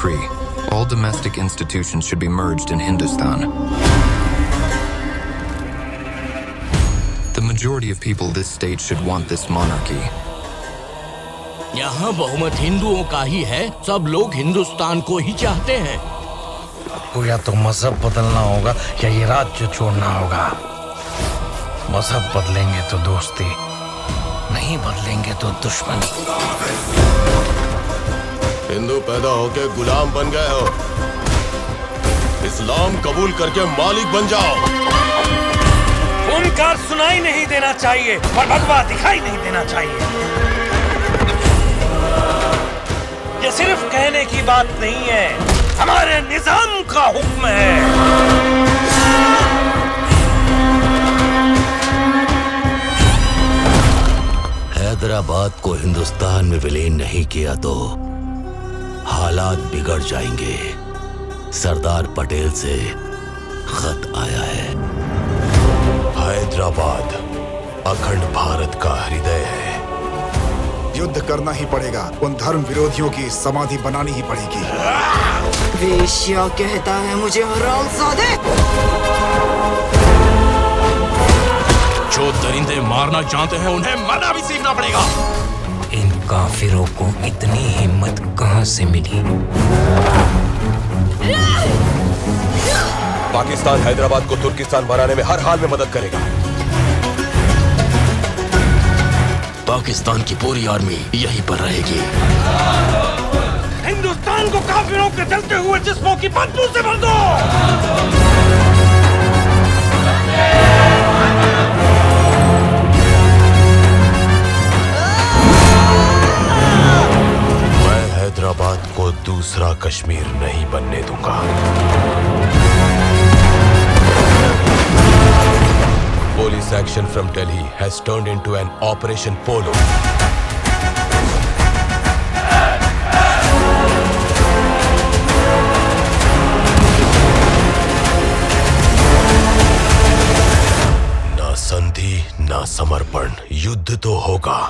decree, all domestic institutions should be merged in Hindustan. The majority of people this state should want this monarchy. यहाँ बहुमत हिंदुओं का ही है, सब लोग हिंदुस्तान को ही चाहते हैं। आपको या तो मजहब बदलना होगा या ये राज्य छोड़ना होगा। मजहब बदलेंगे तो दोस्ती, नहीं बदलेंगे तो दुश्मनी। हिंदू पैदा होके गुलाम बन गए हो, इस्लाम कबूल करके मालिक बन जाओ। ओंकार सुनाई नहीं देना चाहिए और भगवा दिखाई नहीं देना चाहिए। ये सिर्फ कहने की बात नहीं है, हमारे निजाम का हुक्म है। हैदराबाद को हिंदुस्तान में विलीन नहीं किया तो हालात बिगड़ जाएंगे। सरदार पटेल से खत आया है। हैदराबाद अखंड भारत का हृदय है। युद्ध करना ही पड़ेगा, उन धर्म विरोधियों की समाधि बनानी ही पड़ेगी। वेश्या कहता है मुझे हरामजादे। जो दरिंदे मारना जानते हैं उन्हें मरना भी सीखना पड़ेगा। इन काफिरों को इतनी हिम्मत कहाँ से मिली? पाकिस्तान हैदराबाद को तुर्किस्तान बनाने में हर हाल में मदद करेगा। पाकिस्तान की पूरी आर्मी यहीं पर रहेगी। हिंदुस्तान को काफिरों के जलते हुए जिस्मों की बदबू से भर दो। मैं हैदराबाद को दूसरा कश्मीर नहीं बनने दूंगा। Police action from Delhi has turned into an Operation Polo. ना संधि ना समर्पण, युद्ध तो होगा।